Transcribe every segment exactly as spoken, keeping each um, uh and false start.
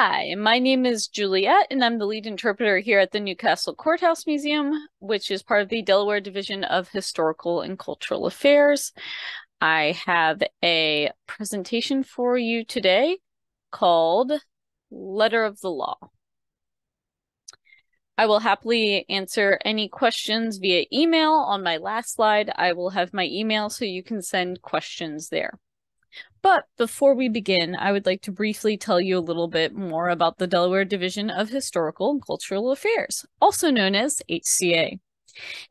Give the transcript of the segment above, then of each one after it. Hi, my name is Juliet, and I'm the lead interpreter here at the Newcastle Courthouse Museum, which is part of the Delaware Division of Historical and Cultural Affairs. I have a presentation for you today called Letter of the Law. I will happily answer any questions via email. On my last slide, I will have my email so you can send questions there. But before we begin, I would like to briefly tell you a little bit more about the Delaware Division of Historical and Cultural Affairs, also known as H C A.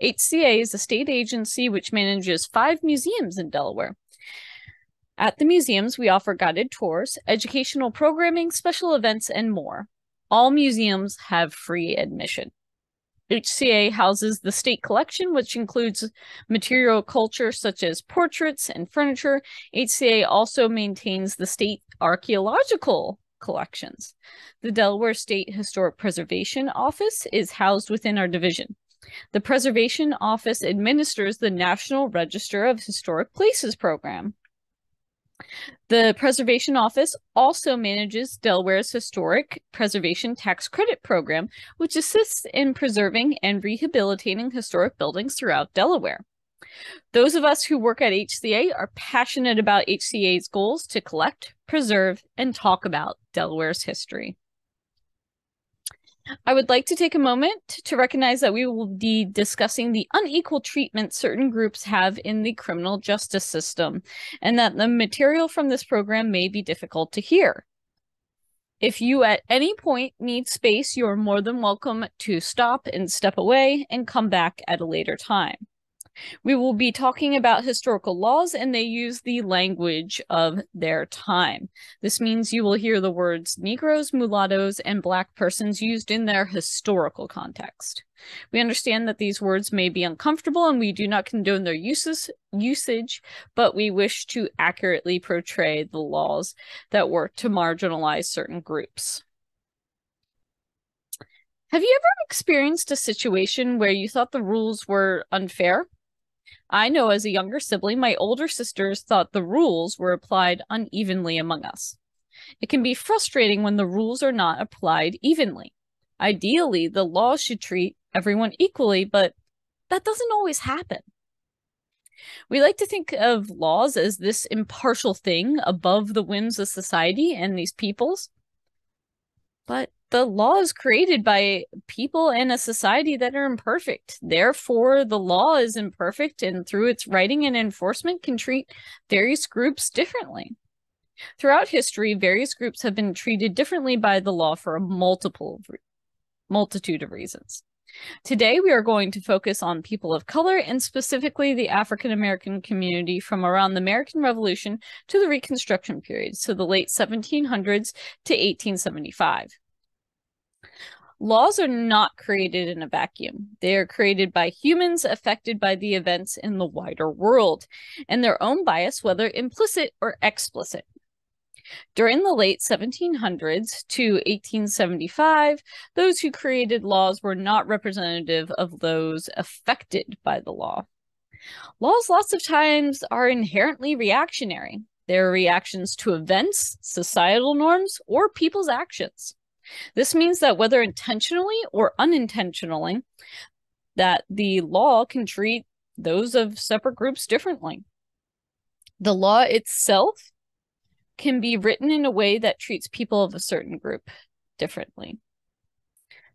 H C A is a state agency which manages five museums in Delaware. At the museums, we offer guided tours, educational programming, special events, and more. All museums have free admission. H C A houses the state collection, which includes material culture such as portraits and furniture. H C A also maintains the state archaeological collections. The Delaware State Historic Preservation Office is housed within our division. The Preservation Office administers the National Register of Historic Places program. The Preservation Office also manages Delaware's Historic Preservation Tax Credit Program, which assists in preserving and rehabilitating historic buildings throughout Delaware. Those of us who work at H C A are passionate about H C A's goals to collect, preserve, and talk about Delaware's history. I would like to take a moment to recognize that we will be discussing the unequal treatment certain groups have in the criminal justice system, and that the material from this program may be difficult to hear. If you at any point need space, you are more than welcome to stop and step away and come back at a later time. We will be talking about historical laws, and they use the language of their time. This means you will hear the words Negroes, mulattoes, and Black persons used in their historical context. We understand that these words may be uncomfortable, and we do not condone their uses, usage, but we wish to accurately portray the laws that work to marginalize certain groups. Have you ever experienced a situation where you thought the rules were unfair? I know as a younger sibling, my older sisters thought the rules were applied unevenly among us. It can be frustrating when the rules are not applied evenly. Ideally, the law should treat everyone equally, but that doesn't always happen. We like to think of laws as this impartial thing above the whims of society and these peoples, but the law is created by people in a society that are imperfect. Therefore, the law is imperfect, and through its writing and enforcement can treat various groups differently. Throughout history, various groups have been treated differently by the law for a multiple, multitude of reasons. Today, we are going to focus on people of color, and specifically the African American community from around the American Revolution to the Reconstruction period, so the late seventeen hundreds to eighteen seventy-five. Laws are not created in a vacuum. They are created by humans affected by the events in the wider world and their own bias, whether implicit or explicit. During the late seventeen hundreds to eighteen seventy-five, those who created laws were not representative of those affected by the law. Laws lots of times are inherently reactionary. They're reactions to events, societal norms, or people's actions. This means that whether intentionally or unintentionally, that the law can treat those of separate groups differently. The law itself can be written in a way that treats people of a certain group differently.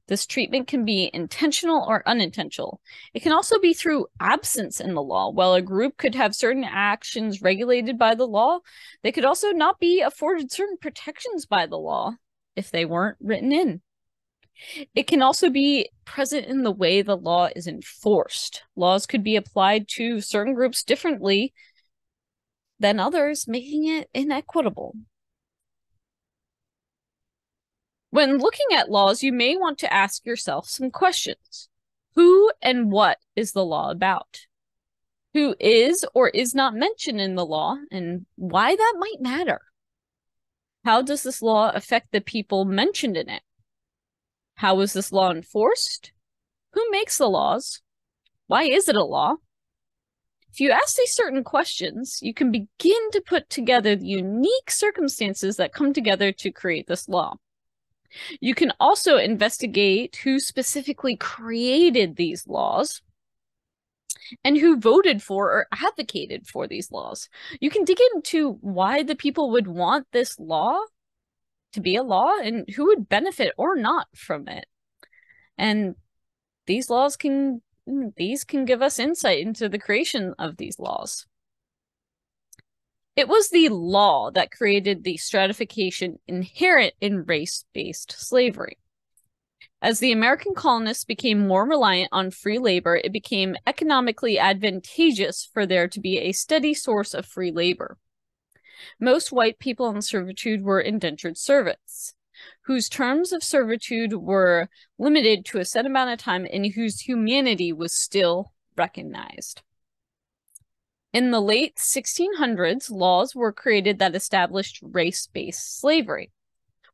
This treatment can be intentional or unintentional. It can also be through absence in the law. While a group could have certain actions regulated by the law, they could also not be afforded certain protections by the law if they weren't written in. It can also be present in the way the law is enforced. Laws could be applied to certain groups differently than others, making it inequitable. When looking at laws, you may want to ask yourself some questions. Who and what is the law about? Who is or is not mentioned in the law, and why that might matter? How does this law affect the people mentioned in it? How is this law enforced? Who makes the laws? Why is it a law? If you ask these certain questions, you can begin to put together the unique circumstances that come together to create this law. You can also investigate who specifically created these laws and who voted for or advocated for these laws. You can dig into why the people would want this law to be a law and who would benefit or not from it. And these laws can these can give us insight into the creation of these laws. It was the law that created the stratification inherent in race-based slavery. As the American colonists became more reliant on free labor, it became economically advantageous for there to be a steady source of free labor. Most white people in servitude were indentured servants, whose terms of servitude were limited to a set amount of time and whose humanity was still recognized. In the late sixteen hundreds, laws were created that established race-based slavery.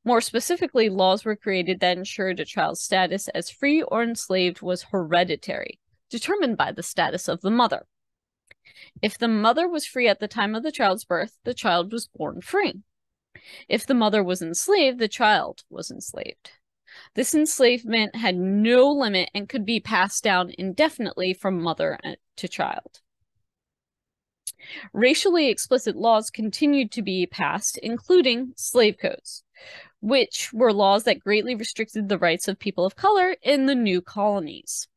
More specifically, laws were created that ensured a child's status as free or enslaved was hereditary, determined by the status of the mother. If the mother was free at the time of the child's birth, the child was born free. If the mother was enslaved, the child was enslaved. This enslavement had no limit and could be passed down indefinitely from mother to child. Racially explicit laws continued to be passed, including slave codes, which were laws that greatly restricted the rights of people of color in the new colonies.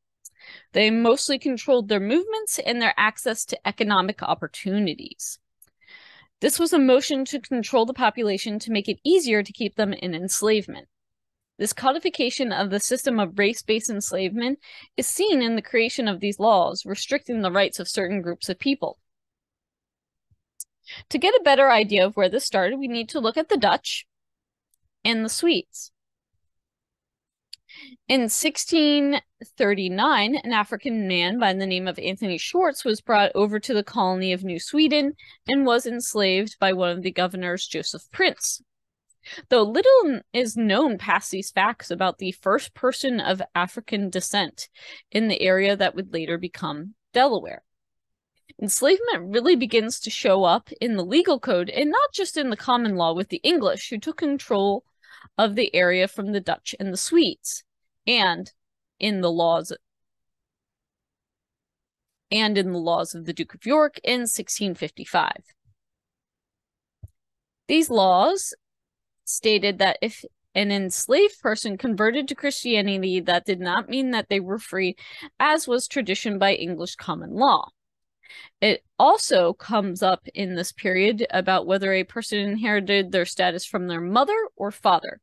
They mostly controlled their movements and their access to economic opportunities. This was a motion to control the population to make it easier to keep them in enslavement. This codification of the system of race-based enslavement is seen in the creation of these laws, restricting the rights of certain groups of people. To get a better idea of where this started, we need to look at the Dutch and the Swedes. In sixteen thirty-nine, an African man by the name of Anthony Schwartz was brought over to the colony of New Sweden and was enslaved by one of the governors, Joseph Prince. Though little is known past these facts about the first person of African descent in the area that would later become Delaware. Enslavement really begins to show up in the legal code and not just in the common law with the English, who took control of the area from the Dutch and the Swedes, and in the laws and in the laws of the Duke of York in sixteen fifty-five. These laws stated that if an enslaved person converted to Christianity, that did not mean that they were free, as was tradition by English common law. It also comes up in this period about whether a person inherited their status from their mother or father.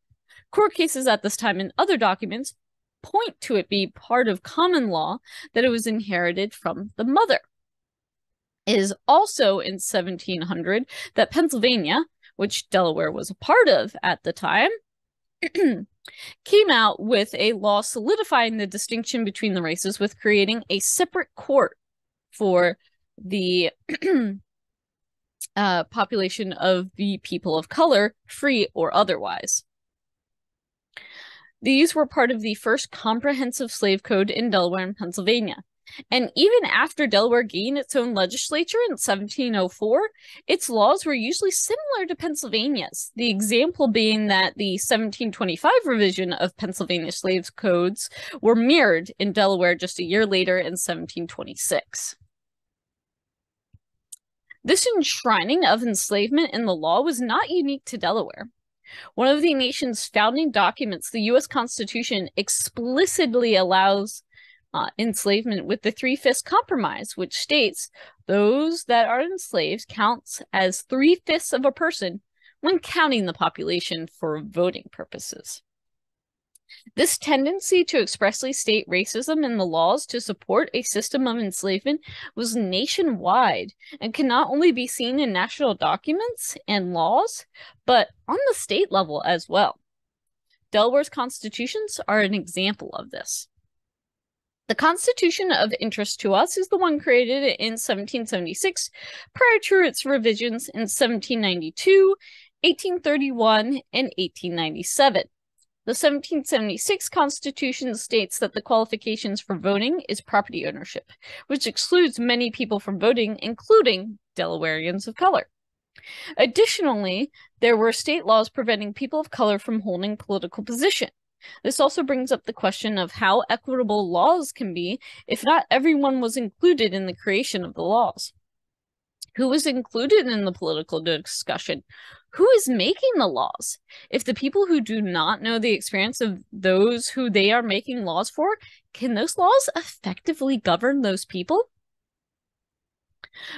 Court cases at this time and other documents point to it being part of common law that it was inherited from the mother. It is also in seventeen hundred that Pennsylvania, which Delaware was a part of at the time, came out with a law solidifying the distinction between the races with creating a separate court for the uh, population of the people of color, free or otherwise. These were part of the first comprehensive slave code in Delaware and Pennsylvania. And even after Delaware gained its own legislature in seventeen oh four, its laws were usually similar to Pennsylvania's, the example being that the seventeen twenty-five revision of Pennsylvania slave codes were mirrored in Delaware just a year later in seventeen twenty-six. This enshrining of enslavement in the law was not unique to Delaware. One of the nation's founding documents, the U S Constitution, explicitly allows uh, enslavement with the Three-Fifths Compromise, which states those that are enslaved counts as three-fifths of a person when counting the population for voting purposes. This tendency to expressly state racism in the laws to support a system of enslavement was nationwide and can not only be seen in national documents and laws, but on the state level as well. Delaware's constitutions are an example of this. The Constitution of interest to us is the one created in seventeen seventy-six prior to its revisions in seventeen ninety-two, eighteen thirty-one, and eighteen ninety-seven. The seventeen seventy-six Constitution states that the qualifications for voting is property ownership, which excludes many people from voting, including Delawareans of color. Additionally, there were state laws preventing people of color from holding political position. This also brings up the question of how equitable laws can be if not everyone was included in the creation of the laws. Who is included in the political discussion? Who is making the laws? If the people who do not know the experience of those who they are making laws for, can those laws effectively govern those people?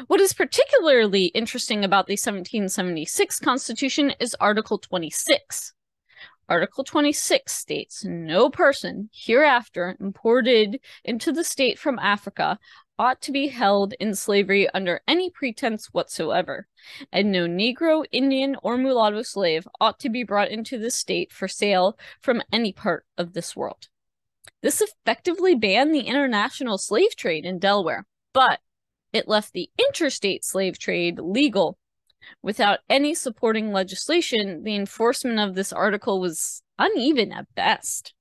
What is particularly interesting about the seventeen seventy-six Constitution is Article twenty-six. Article twenty-six states, "No person hereafter imported into the state from Africa ought to be held in slavery under any pretense whatsoever, and no Negro, Indian, or mulatto slave ought to be brought into the state for sale from any part of this world." This effectively banned the international slave trade in Delaware, but it left the interstate slave trade legal. Without any supporting legislation, the enforcement of this article was uneven at best.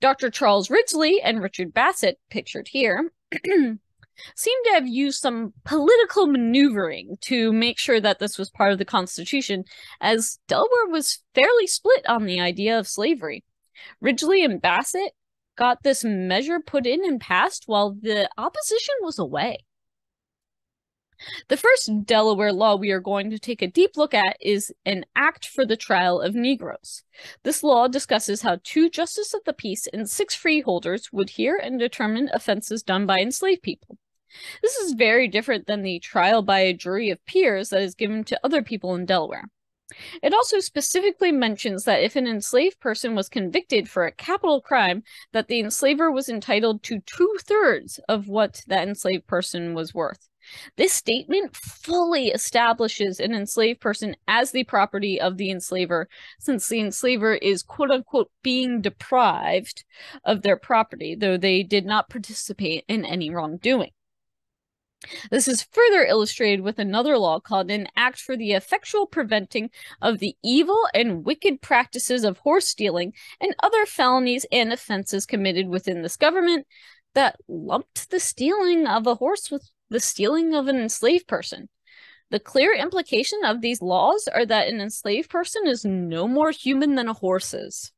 Doctor Charles Ridgely and Richard Bassett, pictured here, seem to have used some political maneuvering to make sure that this was part of the Constitution, as Delaware was fairly split on the idea of slavery. Ridgely and Bassett got this measure put in and passed while the opposition was away. The first Delaware law we are going to take a deep look at is an Act for the Trial of Negroes. This law discusses how two justices of the peace and six freeholders would hear and determine offenses done by enslaved people. This is very different than the trial by a jury of peers that is given to other people in Delaware. It also specifically mentions that if an enslaved person was convicted for a capital crime, that the enslaver was entitled to two-thirds of what that enslaved person was worth. This statement fully establishes an enslaved person as the property of the enslaver, since the enslaver is quote-unquote being deprived of their property, though they did not participate in any wrongdoing. This is further illustrated with another law called an Act for the Effectual Preventing of the Evil and Wicked Practices of Horse Stealing and Other Felonies and Offenses Committed Within This Government, that lumped the stealing of a horse with the stealing of an enslaved person. The clear implication of these laws are that an enslaved person is no more human than a horse is.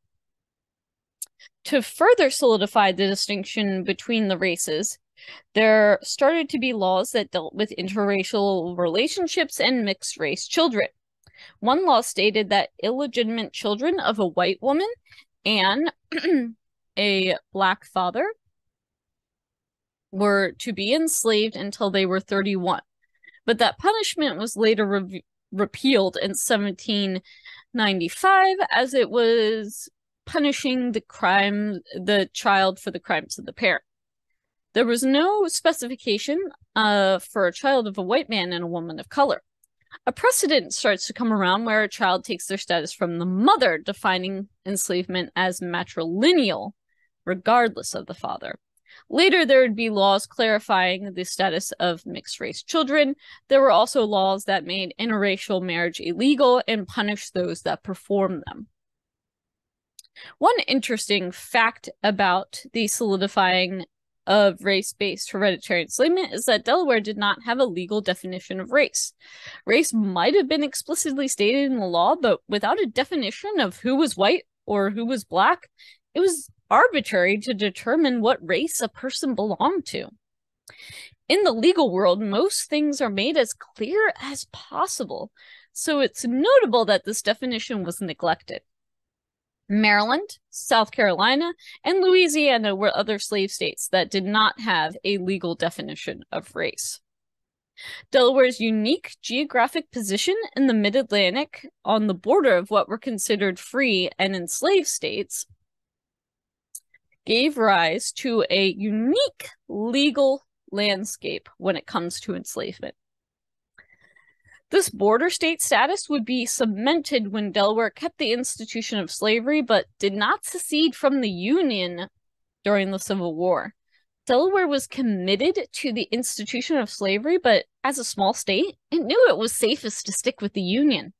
To further solidify the distinction between the races, there started to be laws that dealt with interracial relationships and mixed-race children. One law stated that illegitimate children of a white woman and a black father were to be enslaved until they were thirty-one, but that punishment was later re repealed in seventeen ninety-five, as it was punishing the crime, the child for the crimes of the parent. There was no specification uh, for a child of a white man and a woman of color. A precedent starts to come around where a child takes their status from the mother, defining enslavement as matrilineal, regardless of the father. Later, there would be laws clarifying the status of mixed-race children. There were also laws that made interracial marriage illegal and punished those that performed them. One interesting fact about the solidifying of race-based hereditary enslavement is that Delaware did not have a legal definition of race. Race might have been explicitly stated in the law, but without a definition of who was white or who was black, it was arbitrary to determine what race a person belonged to. In the legal world, most things are made as clear as possible, so it's notable that this definition was neglected. Maryland, South Carolina, and Louisiana were other slave states that did not have a legal definition of race. Delaware's unique geographic position in the mid-Atlantic, on the border of what were considered free and enslaved states, gave rise to a unique legal landscape when it comes to enslavement. This border state status would be cemented when Delaware kept the institution of slavery but did not secede from the Union during the Civil War. Delaware was committed to the institution of slavery, but as a small state, it knew it was safest to stick with the Union.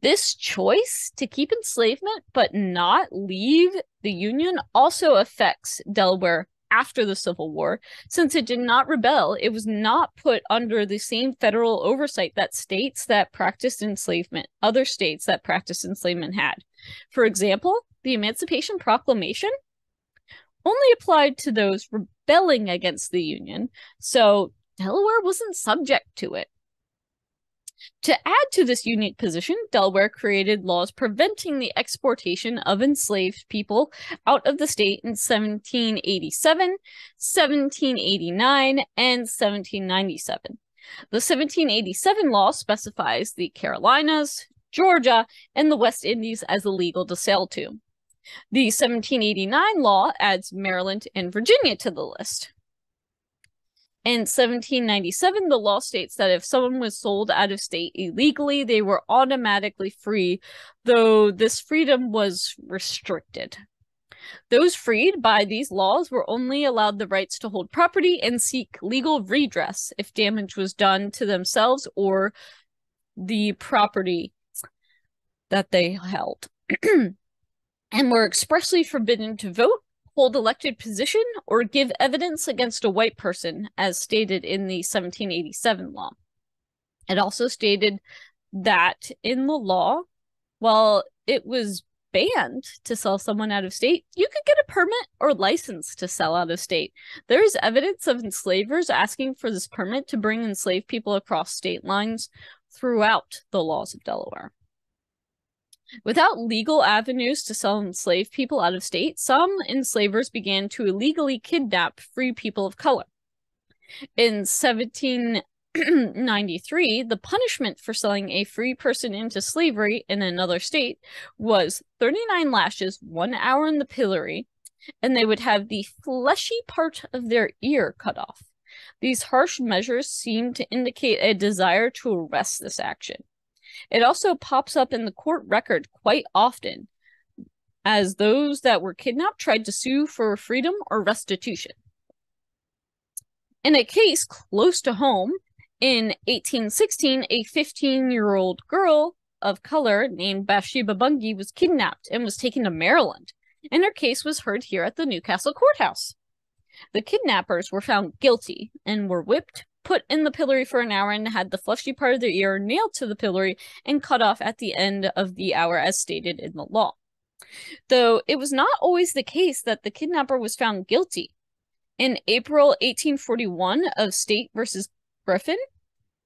This choice to keep enslavement but not leave the Union also affects Delaware after the Civil War, since it did not rebel. It was not put under the same federal oversight that states that practiced enslavement, other states that practiced enslavement had. For example, the Emancipation Proclamation only applied to those rebelling against the Union, so Delaware wasn't subject to it. To add to this unique position, Delaware created laws preventing the exportation of enslaved people out of the state in seventeen eighty-seven, seventeen eighty-nine, and seventeen ninety-seven. The seventeen eighty-seven law specifies the Carolinas, Georgia, and the West Indies as illegal to sell to. The seventeen eighty-nine law adds Maryland and Virginia to the list. In seventeen ninety-seven, the law states that if someone was sold out of state illegally, they were automatically free, though this freedom was restricted. Those freed by these laws were only allowed the rights to hold property and seek legal redress if damage was done to themselves or the property that they held, and were expressly forbidden to vote, hold elected position, or give evidence against a white person, as stated in the seventeen eighty-seven law. It also stated that in the law, while it was banned to sell someone out of state, you could get a permit or license to sell out of state. There is evidence of enslavers asking for this permit to bring enslaved people across state lines throughout the laws of Delaware. Without legal avenues to sell enslaved people out of state, some enslavers began to illegally kidnap free people of color. In seventeen ninety-three, the punishment for selling a free person into slavery in another state was thirty-nine lashes, one hour in the pillory, and they would have the fleshy part of their ear cut off. These harsh measures seem to indicate a desire to arrest this action. It also pops up in the court record quite often, as those that were kidnapped tried to sue for freedom or restitution. In a case close to home, in eighteen sixteen, a fifteen-year-old girl of color named Bathsheba Bungie was kidnapped and was taken to Maryland, and her case was heard here at the Newcastle Courthouse. The kidnappers were found guilty and were whipped, put in the pillory for an hour, and had the fleshy part of their ear nailed to the pillory and cut off at the end of the hour as stated in the law. Though it was not always the case that the kidnapper was found guilty. In April eighteen forty-one of State versus Griffin,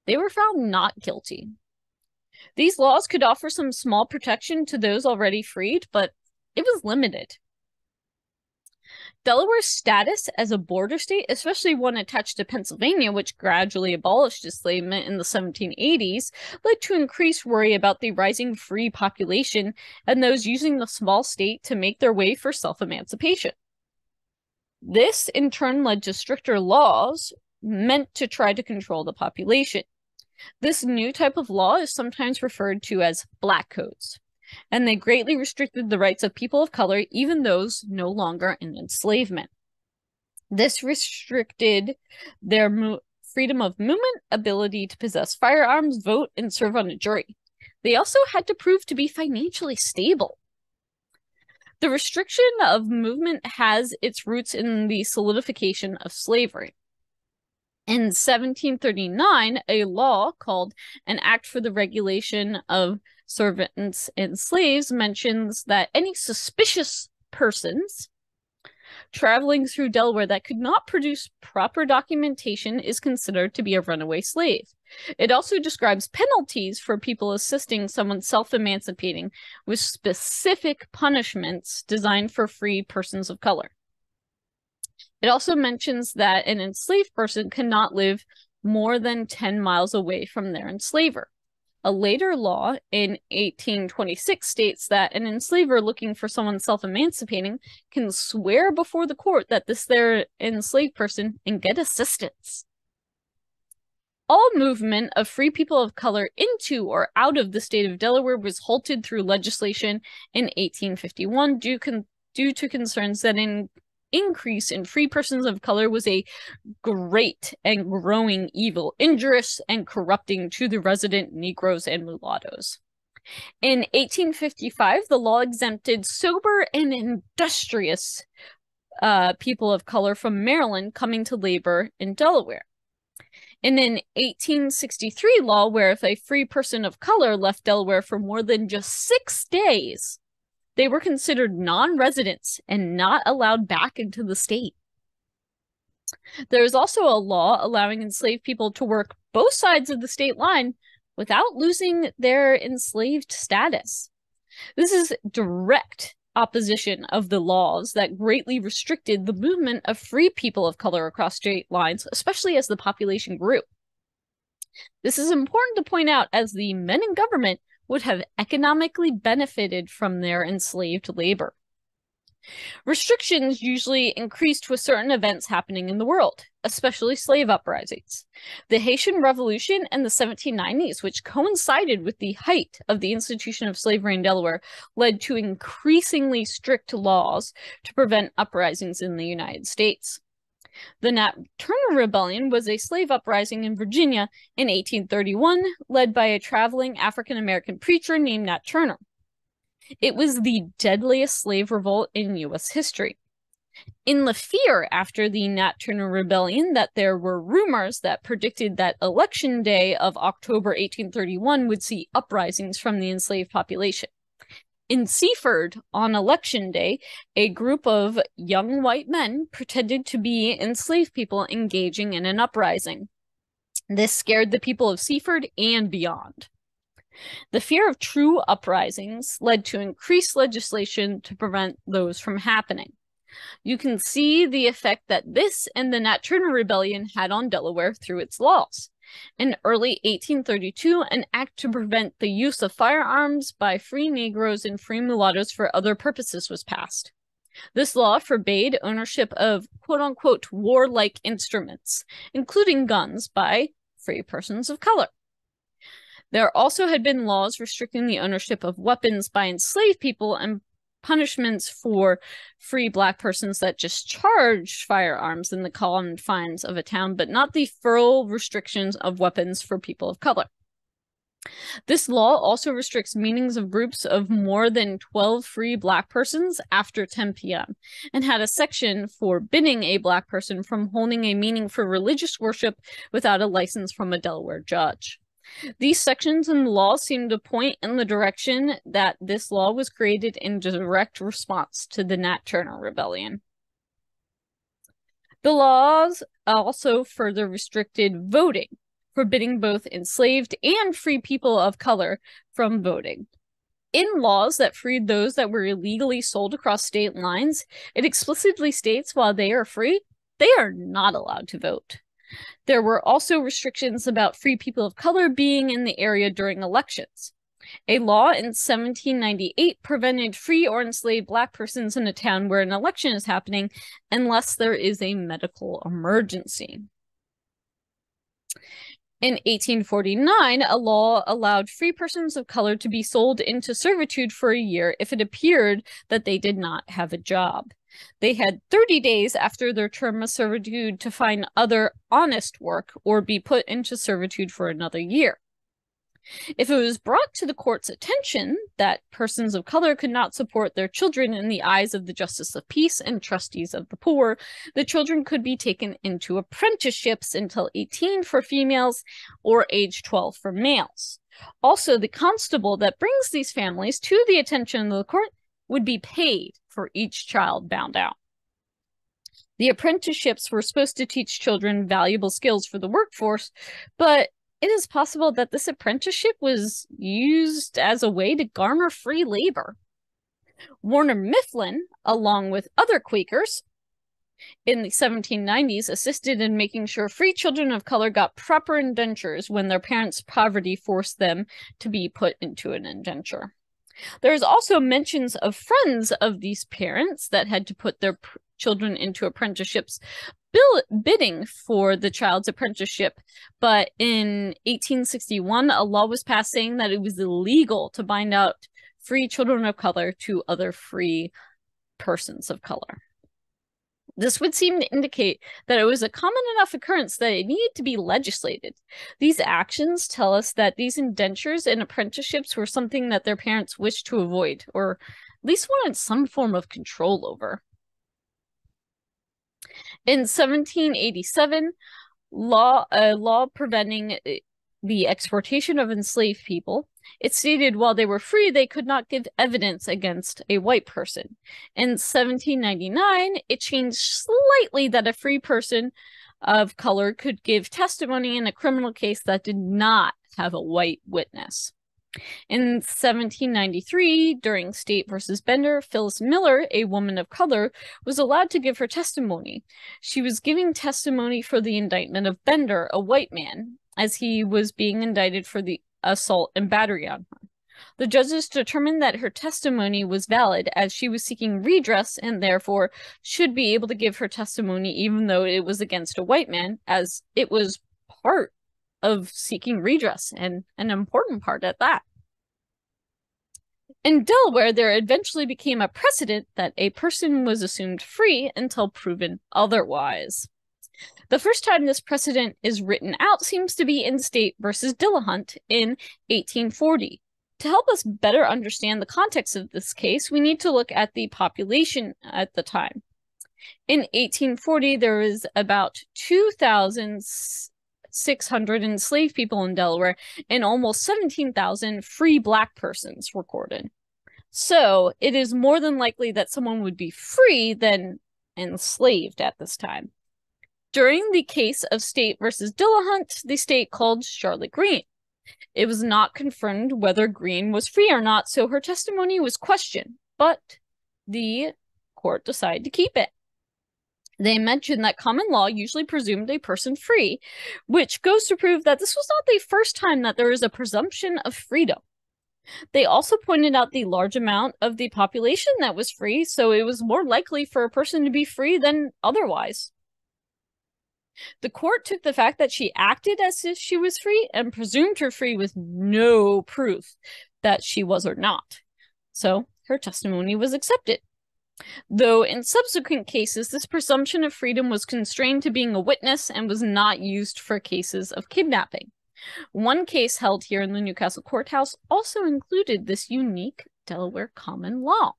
they were found not guilty. These laws could offer some small protection to those already freed, but it was limited. Delaware's status as a border state, especially one attached to Pennsylvania, which gradually abolished enslavement in the seventeen eighties, led to increased worry about the rising free population and those using the small state to make their way for self-emancipation. This, in turn, led to stricter laws meant to try to control the population. This new type of law is sometimes referred to as black codes, and they greatly restricted the rights of people of color, even those no longer in enslavement. This restricted their mo freedom of movement, ability to possess firearms, vote, and serve on a jury. They also had to prove to be financially stable. The restriction of movement has its roots in the solidification of slavery. In seventeen thirty-nine, a law called an Act for the Regulation of Servants and Slaves mentions that any suspicious persons traveling through Delaware that could not produce proper documentation is considered to be a runaway slave. It also describes penalties for people assisting someone self-emancipating, with specific punishments designed for free persons of color. It also mentions that an enslaved person cannot live more than ten miles away from their enslaver. A later law in eighteen twenty-six states that an enslaver looking for someone self-emancipating can swear before the court that this their enslaved person and get assistance. All movement of free people of color into or out of the state of Delaware was halted through legislation in eighteen fifty-one due, con due to concerns that in increase in free persons of color was a great and growing evil, injurious and corrupting to the resident Negroes and mulattoes. In eighteen fifty-five, the law exempted sober and industrious uh, people of color from Maryland coming to labor in Delaware. And then eighteen sixty-three law, where if a free person of color left Delaware for more than just six days, they were considered non-residents and not allowed back into the state. There is also a law allowing enslaved people to work both sides of the state line without losing their enslaved status. This is direct opposition of the laws that greatly restricted the movement of free people of color across state lines, especially as the population grew. This is important to point out, as the men in government would have economically benefited from their enslaved labor. Restrictions usually increased with certain events happening in the world, especially slave uprisings. The Haitian Revolution and the seventeen nineties, which coincided with the height of the institution of slavery in Delaware, led to increasingly strict laws to prevent uprisings in the United States. The Nat Turner Rebellion was a slave uprising in Virginia in eighteen thirty-one, led by a traveling African-American preacher named Nat Turner. It was the deadliest slave revolt in U S history. In the fear after the Nat Turner Rebellion that there were rumors that predicted that Election Day of October eighteen thirty-one would see uprisings from the enslaved population. In Seaford, on Election Day, a group of young white men pretended to be enslaved people engaging in an uprising. This scared the people of Seaford and beyond. The fear of true uprisings led to increased legislation to prevent those from happening. You can see the effect that this and the Nat Turner Rebellion had on Delaware through its laws. In early eighteen thirty-two, an act to prevent the use of firearms by free Negroes and free mulattoes for other purposes was passed. This law forbade ownership of quote-unquote warlike instruments, including guns, by free persons of color. There also had been laws restricting the ownership of weapons by enslaved people and punishments for free black persons that discharged firearms in the confines of a town, but not the federal restrictions of weapons for people of color. This law also restricts meetings of groups of more than twelve free black persons after ten p m and had a section forbidding a black person from holding a meeting for religious worship without a license from a Delaware judge. These sections in the law seem to point in the direction that this law was created in direct response to the Nat Turner Rebellion. The laws also further restricted voting, forbidding both enslaved and free people of color from voting. In laws that freed those that were illegally sold across state lines, it explicitly states while they are free, they are not allowed to vote. There were also restrictions about free people of color being in the area during elections. A law in seventeen ninety-eight prevented free or enslaved black persons in a town where an election is happening unless there is a medical emergency. In eighteen forty-nine, a law allowed free persons of color to be sold into servitude for a year if it appeared that they did not have a job. They had thirty days after their term of servitude to find other honest work or be put into servitude for another year. If it was brought to the court's attention that persons of color could not support their children in the eyes of the Justice of Peace and Trustees of the Poor, the children could be taken into apprenticeships until eighteen for females or age twelve for males. Also, the constable that brings these families to the attention of the court would be paid for each child bound out. The apprenticeships were supposed to teach children valuable skills for the workforce, but it is possible that this apprenticeship was used as a way to garner free labor. Warner Mifflin, along with other Quakers, in the seventeen nineties assisted in making sure free children of color got proper indentures when their parents' poverty forced them to be put into an indenture. There's also mentions of friends of these parents that had to put their pr- children into apprenticeships bill- bidding for the child's apprenticeship, but in eighteen sixty-one, a law was passed saying that it was illegal to bind out free children of color to other free persons of color. This would seem to indicate that it was a common enough occurrence that it needed to be legislated. These actions tell us that these indentures and apprenticeships were something that their parents wished to avoid, or at least wanted some form of control over. In seventeen eighty-seven, law a law preventing the exportation of enslaved people. It stated while they were free, they could not give evidence against a white person. In seventeen ninety-nine, it changed slightly that a free person of color could give testimony in a criminal case that did not have a white witness. In seventeen ninety-three, during State versus Bender, Phyllis Miller, a woman of color, was allowed to give her testimony. She was giving testimony for the indictment of Bender, a white man, as he was being indicted for the assault and battery on her. The judges determined that her testimony was valid as she was seeking redress and therefore should be able to give her testimony even though it was against a white man, as it was part of seeking redress and an important part at that. In Delaware, there eventually became a precedent that a person was assumed free until proven otherwise. The first time this precedent is written out seems to be in State versus Dillahunt in eighteen forty. To help us better understand the context of this case, we need to look at the population at the time. In eighteen forty, there was about two thousand six hundred enslaved people in Delaware and almost seventeen thousand free black persons recorded. So it is more than likely that someone would be free than enslaved at this time. During the case of State versus Dillahunt, the state called Charlotte Green. It was not confirmed whether Green was free or not, so her testimony was questioned, but the court decided to keep it. They mentioned that common law usually presumed a person free, which goes to prove that this was not the first time that there is a presumption of freedom. They also pointed out the large amount of the population that was free, so it was more likely for a person to be free than otherwise. The court took the fact that she acted as if she was free and presumed her free with no proof that she was or not. So her testimony was accepted. Though in subsequent cases, this presumption of freedom was constrained to being a witness and was not used for cases of kidnapping. One case held here in the Newcastle Courthouse also included this unique Delaware common law.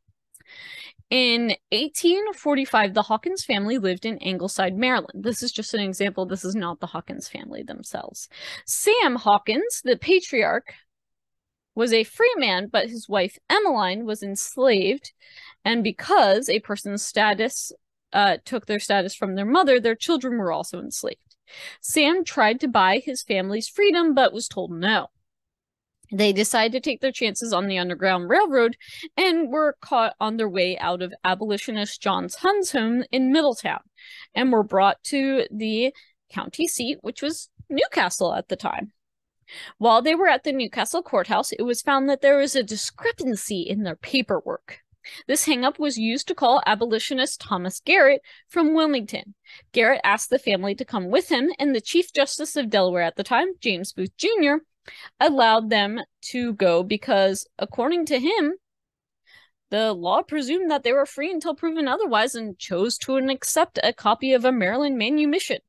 In eighteen forty-five, the Hawkins family lived in Angleside, Maryland. This is just an example. This is not the Hawkins family themselves. Sam Hawkins, the patriarch, was a free man, but his wife, Emmeline, was enslaved. And because a person's status uh, took their status from their mother, their children were also enslaved. Sam tried to buy his family's freedom, but was told no. They decided to take their chances on the Underground Railroad and were caught on their way out of abolitionist John's Hunn's home in Middletown and were brought to the county seat, which was Newcastle at the time. While they were at the Newcastle Courthouse, it was found that there was a discrepancy in their paperwork. This hang-up was used to call abolitionist Thomas Garrett from Wilmington. Garrett asked the family to come with him, and the Chief Justice of Delaware at the time, James Booth Junior, allowed them to go because, according to him, the law presumed that they were free until proven otherwise and chose to accept a copy of a Maryland manumission.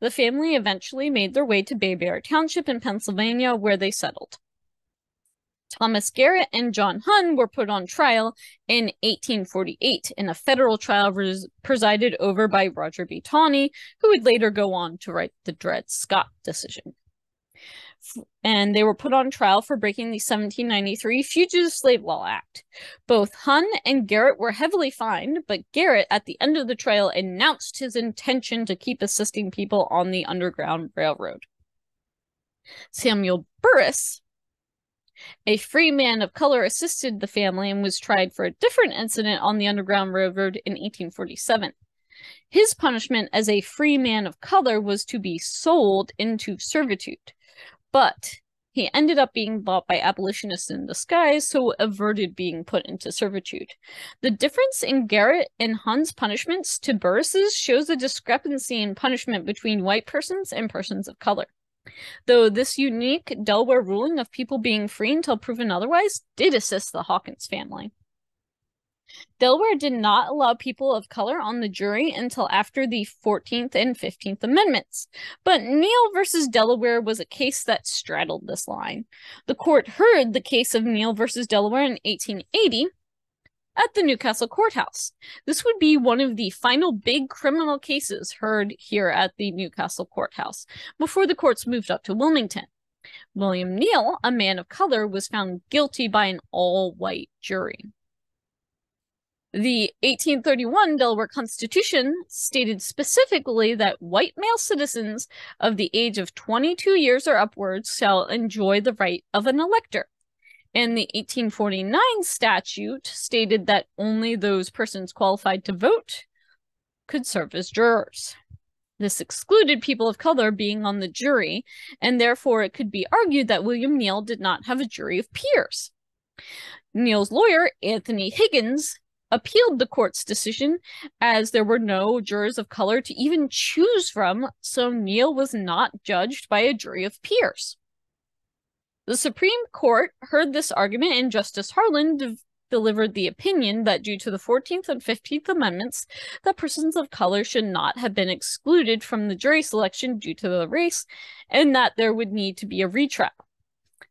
The family eventually made their way to Bayberry Township in Pennsylvania, where they settled. Thomas Garrett and John Hunn were put on trial in eighteen forty-eight in a federal trial presided over by Roger B. Taney, who would later go on to write the Dred Scott decision. And they were put on trial for breaking the seventeen ninety-three Fugitive Slave Law Act. Both Hunn and Garrett were heavily fined, but Garrett, at the end of the trial, announced his intention to keep assisting people on the Underground Railroad. Samuel Burris, a free man of color, assisted the family and was tried for a different incident on the Underground Railroad in eighteen forty-seven. His punishment as a free man of color was to be sold into servitude. But he ended up being bought by abolitionists in disguise, so averted being put into servitude. The difference in Garrett and Hunn's punishments to Burris's shows a discrepancy in punishment between white persons and persons of color. Though this unique Delaware ruling of people being free until proven otherwise did assist the Hawkins family. Delaware did not allow people of color on the jury until after the fourteenth and fifteenth Amendments, but Neal versus Delaware was a case that straddled this line. The court heard the case of Neal versus Delaware in eighteen eighty, at the Newcastle Courthouse. This would be one of the final big criminal cases heard here at the Newcastle Courthouse before the courts moved up to Wilmington. William Neal, a man of color, was found guilty by an all-white jury. The eighteen thirty-one Delaware Constitution stated specifically that white male citizens of the age of twenty-two years or upwards shall enjoy the right of an elector. And the eighteen forty-nine statute stated that only those persons qualified to vote could serve as jurors. This excluded people of color being on the jury, and therefore it could be argued that William Neal did not have a jury of peers. Neal's lawyer, Anthony Higgins, appealed the court's decision as there were no jurors of color to even choose from, so Neal was not judged by a jury of peers. The Supreme Court heard this argument, and Justice Harlan de delivered the opinion that due to the fourteenth and fifteenth Amendments, that persons of color should not have been excluded from the jury selection due to the race, and that there would need to be a retrial.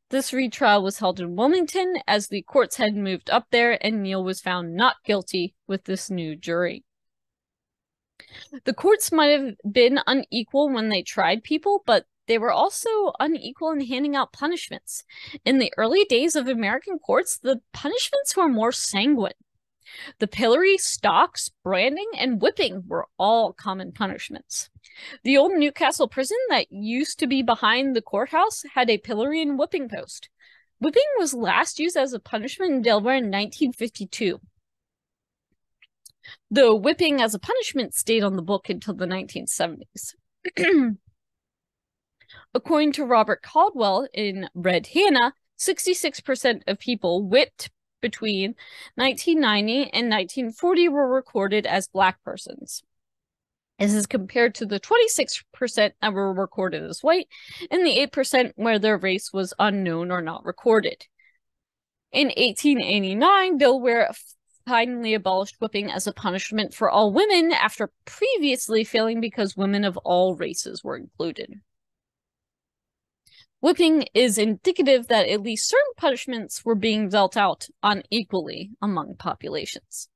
This retrial was held in Wilmington as the courts had moved up there, and Neal was found not guilty with this new jury. The courts might have been unequal when they tried people, but they were also unequal in handing out punishments. In the early days of American courts, the punishments were more sanguine. The pillory, stocks, branding, and whipping were all common punishments. The old Newcastle prison that used to be behind the courthouse had a pillory and whipping post. Whipping was last used as a punishment in Delaware in nineteen fifty-two. Though whipping as a punishment stayed on the book until the nineteen seventies. According to Robert Caldwell in Red Hannah, sixty-six percent of people whipped between nineteen ninety and nineteen forty were recorded as Black persons. This is compared to the twenty-six percent that were recorded as white and the eight percent where their race was unknown or not recorded. In eighteen eighty-nine, Delaware finally abolished whipping as a punishment for all women after previously failing because women of all races were included. Whipping is indicative that at least certain punishments were being dealt out unequally among populations.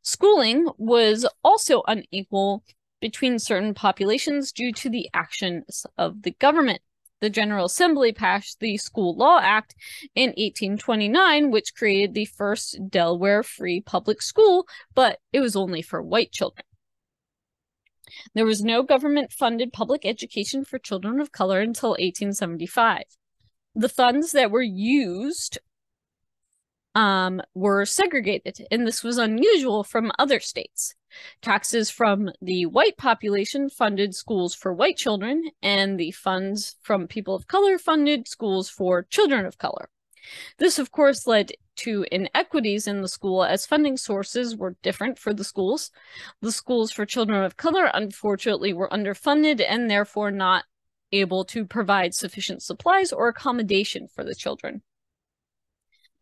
Schooling was also unequal between certain populations due to the actions of the government. The General Assembly passed the School Law Act in eighteen twenty-nine, which created the first Delaware free public school, but it was only for white children. There was no government-funded public education for children of color until eighteen seventy-five. The funds that were used um, were segregated, and this was unusual from other states. Taxes from the white population funded schools for white children, and the funds from people of color funded schools for children of color. This, of course, led to inequities in the school as funding sources were different for the schools. The schools for children of color, unfortunately, were underfunded and therefore not able to provide sufficient supplies or accommodation for the children.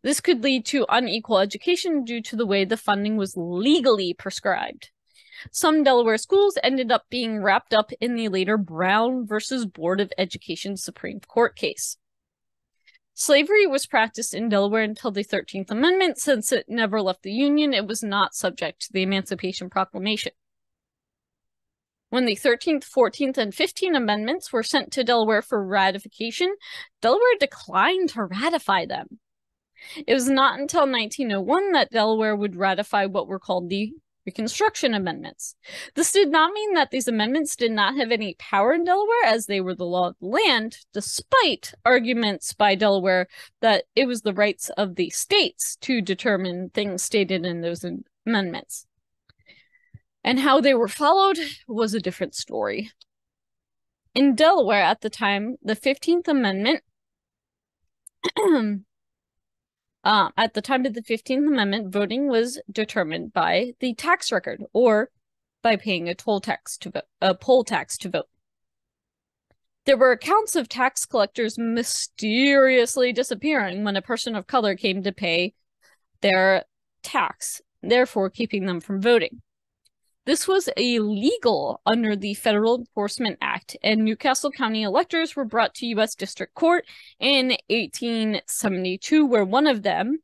This could lead to unequal education due to the way the funding was legally prescribed. Some Delaware schools ended up being wrapped up in the later Brown versus Board of Education Supreme Court case. Slavery was practiced in Delaware until the thirteenth Amendment. Since it never left the Union, it was not subject to the Emancipation Proclamation. When the thirteenth, fourteenth, and fifteenth Amendments were sent to Delaware for ratification, Delaware declined to ratify them. It was not until nineteen oh one that Delaware would ratify what were called the Reconstruction Amendments. This did not mean that these amendments did not have any power in Delaware, as they were the law of the land, despite arguments by Delaware that it was the rights of the states to determine things stated in those amendments. And how they were followed was a different story. In Delaware at the time, the fifteenth Amendment Uh, at the time of the fifteenth Amendment, voting was determined by the tax record or by paying a toll tax to vote, a poll tax to vote. There were accounts of tax collectors mysteriously disappearing when a person of color came to pay their tax, therefore keeping them from voting. This was illegal under the Federal Enforcement Act, and Newcastle County electors were brought to U S District Court in eighteen seventy-two, where one of them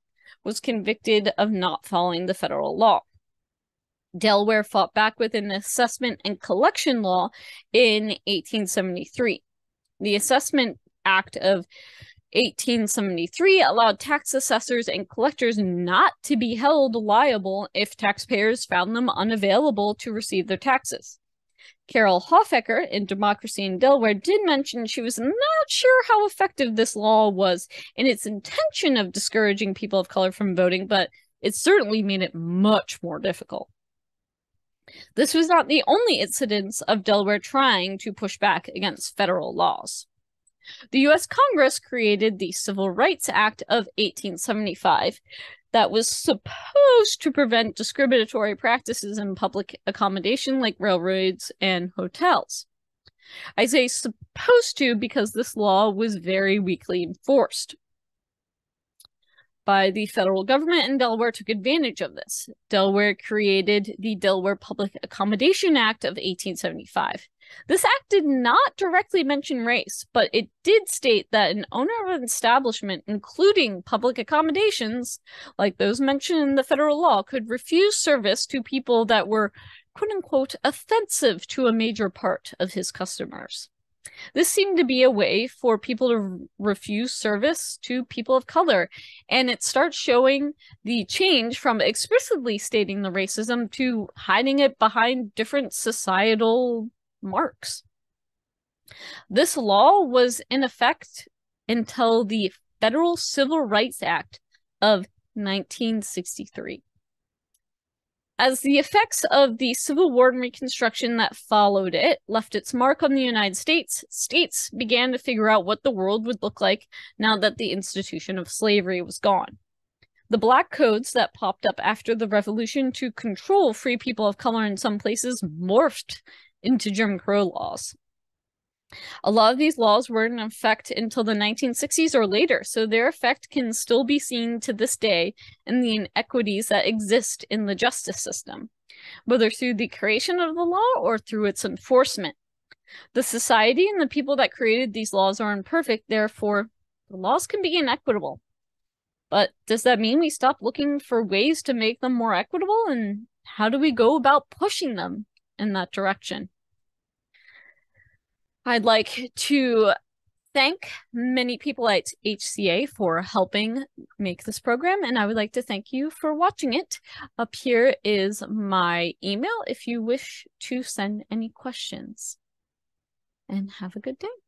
was convicted of not following the federal law. Delaware fought back with an assessment and collection law in eighteen seventy-three. The Assessment Act of eighteen seventy-three allowed tax assessors and collectors not to be held liable if taxpayers found them unavailable to receive their taxes. Carol Hofecker in Democracy in Delaware did mention she was not sure how effective this law was in its intention of discouraging people of color from voting, but it certainly made it much more difficult. This was not the only incidence of Delaware trying to push back against federal laws. The U S Congress created the Civil Rights Act of eighteen seventy-five that was supposed to prevent discriminatory practices in public accommodation like railroads and hotels. I say supposed to because this law was very weakly enforced by the federal government, and Delaware took advantage of this. Delaware created the Delaware Public Accommodation Act of eighteen seventy-five. This act did not directly mention race, but it did state that an owner of an establishment, including public accommodations, like those mentioned in the federal law, could refuse service to people that were, quote-unquote, offensive to a major part of his customers. This seemed to be a way for people to refuse service to people of color, and it starts showing the change from explicitly stating the racism to hiding it behind different societal marks. This law was in effect until the Federal Civil Rights Act of nineteen sixty-three. As the effects of the Civil War and Reconstruction that followed it left its mark on the United States, states began to figure out what the world would look like now that the institution of slavery was gone. The black codes that popped up after the Revolution to control free people of color in some places morphed into Jim Crow laws. A lot of these laws were in effect until the nineteen sixties or later, so their effect can still be seen to this day in the inequities that exist in the justice system, whether through the creation of the law or through its enforcement. The society and the people that created these laws are imperfect, therefore the laws can be inequitable. But does that mean we stop looking for ways to make them more equitable, and how do we go about pushing them in that direction? I'd like to thank many people at H C A for helping make this program, and I would like to thank you for watching it. Up here is my email if you wish to send any questions. And have a good day.